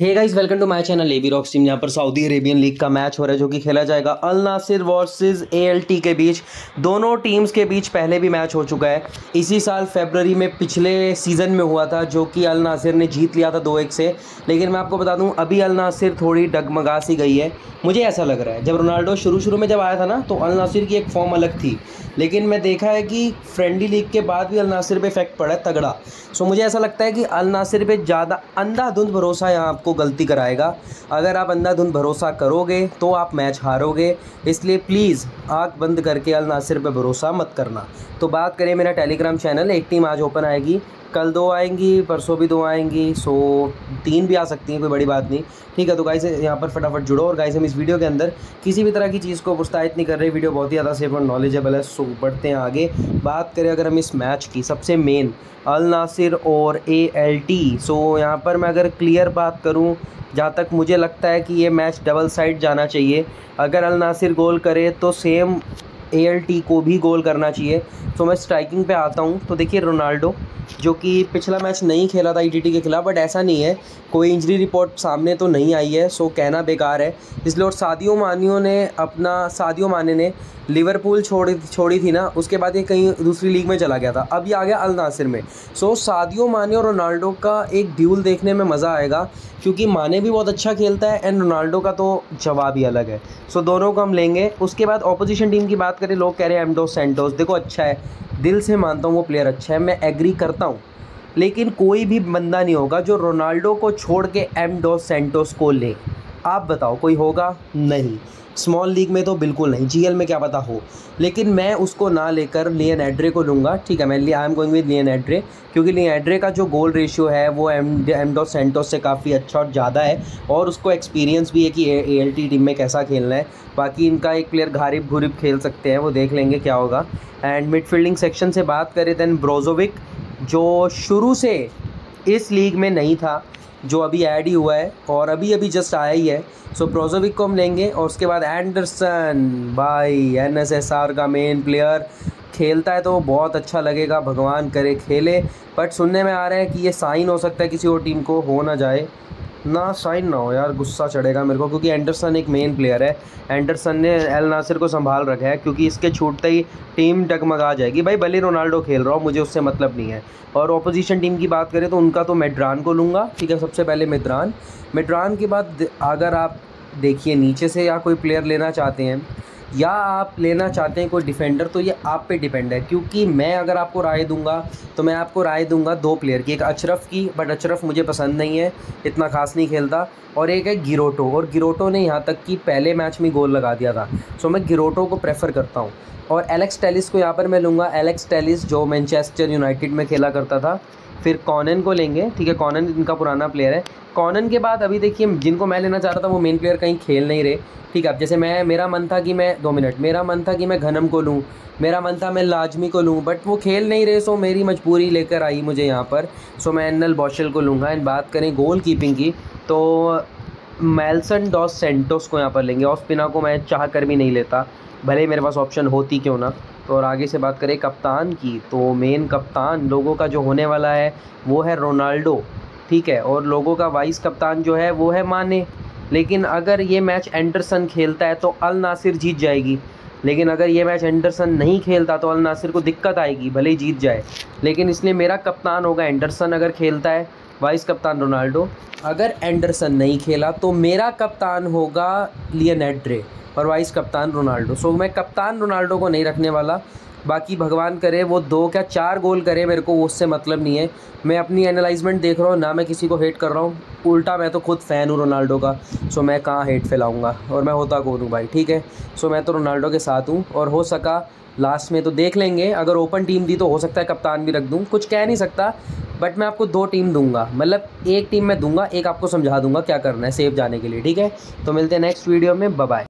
Hey guys welcome to my channel AB rocks team. यहाँ पर Saudi Arabian league का match हो रहा है जो कि खेला जाएगा अल नासिर वर्सेस एएलटी के बीच। दोनों टीम्स के बीच पहले भी मैच हो चुका है, इसी साल फरवरी में पिछले सीज़न में हुआ था जो कि अल नासिर ने जीत लिया था 2-1 से। लेकिन मैं आपको बता दूँ अभी अल नासिर थोड़ी डगमगा सी गई है, मुझे ऐसा लग रहा है। जब रोनाल्डो शुरू में जब आया था ना तो अल नासिर की एक फॉर्म अलग थी, लेकिन मैं देखा है कि फ्रेंडली लीग के बाद भी अल नासिर पर इफेक्ट पड़ा तगड़ा। सो मुझे ऐसा लगता है कि अल नासिर पर ज़्यादा अंधाधुंध भरोसा यहाँ आपको गलती कराएगा। अगर आप अंधाधुंध भरोसा करोगे तो आप मैच हारोगे, इसलिए प्लीज़ आँख बंद करके अल नासिर पर भरोसा मत करना। तो बात करें मेरा टेलीग्राम चैनल, एक टीम आज ओपन आएगी, कल दो आएंगी, परसों भी दो आएंगी, सो तीन भी आ सकती हैं, कोई बड़ी बात नहीं। ठीक है, तो गाइस यहाँ पर फटाफट जुड़ो। और गाइस हम इस वीडियो के अंदर किसी भी तरह की चीज़ को प्रोत्साहित नहीं कर रहे, वीडियो बहुत ही ज़्यादा सेफ और नॉलेजेबल है। सो बढ़ते हैं आगे। बात करें अगर हम इस मैच की, सबसे मेन अल नासिर और एएलटी। सो यहाँ पर मैं अगर क्लियर बात करूँ, जहाँ तक मुझे लगता है कि ये मैच डबल साइड जाना चाहिए। अगर अल नासिर गोल करे तो सेम एएलटी को भी गोल करना चाहिए। तो मैं स्ट्राइकिंग पे आता हूँ। तो देखिए रोनाल्डो जो कि पिछला मैच नहीं खेला था ईटीटी के खिलाफ, बट ऐसा नहीं है कोई इंजरी रिपोर्ट सामने तो नहीं आई है, सो कहना बेकार है इसलिए। और सादियो माने ने लिवरपूल छोड़ी थी ना, उसके बाद ये कहीं दूसरी लीग में चला गया था, अब ये आ गया अल नासिर में। सो सादियो माने और रोनाल्डो का एक ड्यूल देखने में मज़ा आएगा, क्योंकि माने भी बहुत अच्छा खेलता है एंड रोनाल्डो का तो जवाब ही अलग है। सो दोनों को हम लेंगे। उसके बाद ऑपोजिशन टीम की बात करें, लोग कह रहे हैं डोस सैंटोस, देखो अच्छा है, दिल से मानता हूँ वो प्लेयर अच्छा है, मैं एग्री करता हूँ, लेकिन कोई भी बंदा नहीं होगा जो रोनाल्डो को छोड़ के एम डॉस सैंटोस को ले। आप बताओ कोई होगा? नहीं, स्मॉल लीग में तो बिल्कुल नहीं, जीएल में क्या पता हो, लेकिन मैं उसको ना लेकर लियम एंड्रे को लूँगा। ठीक है, मैं I am going with Liam Andre, क्योंकि लियम एंड्रे का जो गोल रेशियो है वो एम डॉस सैंटोस से काफ़ी अच्छा और ज़्यादा है, और उसको एक्सपीरियंस भी है कि एएलटी टीम में कैसा खेलना है। बाकी इनका एक प्लेयर घारिब घुरिब खेल सकते हैं, वो देख लेंगे क्या होगा। एंड मिडफील्डिंग सेक्शन से बात करें दैन ब्रोजोविक, जो शुरू से इस लीग में नहीं था, जो अभी ऐड ही हुआ है और अभी जस्ट आया ही है। सो ब्रोजोविक को हम लेंगे। और उसके बाद एंडरसन भाई, एनएसएसआर का मेन प्लेयर, खेलता है तो बहुत अच्छा लगेगा, भगवान करे खेले, बट सुनने में आ रहा है कि ये साइन हो सकता है किसी और टीम को, हो ना जाए ना, साइन ना हो यार, गुस्सा चढ़ेगा मेरे को, क्योंकि एंडरसन एक मेन प्लेयर है। एंडरसन ने एल नासिर को संभाल रखा है, क्योंकि इसके छूटते ही टीम डगमगा जाएगी। भाई भले रोनाल्डो खेल रहा हो, मुझे उससे मतलब नहीं है। और ऑपोजिशन टीम की बात करें तो उनका तो मैड्रान को लूँगा। ठीक है, सबसे पहले मैड्रान के बाद अगर आप देखिए नीचे से या कोई प्लेयर लेना चाहते हैं या आप लेना चाहते हैं कोई डिफेंडर, तो ये आप पे डिपेंड है, क्योंकि मैं अगर आपको राय दूंगा तो मैं आपको राय दूंगा दो प्लेयर की, एक अशरफ की, बट अशरफ मुझे पसंद नहीं है, इतना खास नहीं खेलता, और एक है गिरोटो, और गिरोटो ने यहाँ तक कि पहले मैच में गोल लगा दिया था। सो मैं गिरोटो को प्रेफर करता हूँ। और एलेक्स टेलिस को यहाँ पर मैं लूँगा, एलेक्स टेलिस जो मैनचेस्टर यूनाइटेड में खेला करता था। फिर कॉनन को लेंगे। ठीक है, कॉनन इनका पुराना प्लेयर है। कॉनन के बाद अभी देखिए जिनको मैं लेना चाह रहा था वो मेन प्लेयर कहीं खेल नहीं रहे। ठीक है, अब जैसे मेरा मन था कि मैं घनम को लूँ, मेरा मन था मैं लाजमी को लूँ, बट वो खेल नहीं रहे, सो मेरी मजबूरी लेकर आई मुझे यहाँ पर। सो मैं N. L. बौशल को लूँगा। एंड बात करें गोल कीपिंग की तो मेल्सन डॉस सेंटोस को यहाँ पर लेंगे। ऑस्पिना को मैं चाह कर भी नहीं लेता, भले मेरे पास ऑप्शन होती क्यों ना। तो और आगे से बात करें कप्तान की, तो मेन कप्तान लोगों का जो होने वाला है वो है रोनाल्डो। ठीक है, और लोगों का वाइस कप्तान जो है वो है माने। लेकिन अगर ये मैच एंडरसन खेलता है तो अल नासिर जीत जाएगी, लेकिन अगर ये मैच एंडरसन नहीं खेलता तो अल नासिर को दिक्कत आएगी, भले ही जीत जाए। लेकिन इसलिए मेरा कप्तान होगा एंडरसन अगर खेलता है, वाइस कप्तान रोनाल्डो। अगर एंडरसन नहीं खेला तो मेरा कप्तान होगा लियम एंड्रे और वाइस कप्तान रोनाल्डो। सो मैं कप्तान रोनाल्डो को नहीं रखने वाला, बाकी भगवान करे वो 2 क्या 4 गोल करे, मेरे को उससे मतलब नहीं है। मैं अपनी एनालाइजमेंट देख रहा हूँ ना, मैं किसी को हेट कर रहा हूँ, उल्टा मैं तो खुद फ़ैन हूँ रोनाल्डो का। सो मैं कहाँ हेट फैलाऊँगा, और मैं होता कौन हूँ भाई। ठीक है, सो मैं तो रोनाल्डो के साथ हूँ, और हो सका लास्ट में तो देख लेंगे, अगर ओपन टीम दी तो हो सकता है कप्तान भी रख दूँ, कुछ कह नहीं सकता। बट मैं आपको 2 टीम दूंगा, मतलब एक टीम मैं दूंगा, एक आपको समझा दूंगा क्या करना है सेफ जाने के लिए। ठीक है, तो मिलते हैं नेक्स्ट वीडियो में, बाय बाय।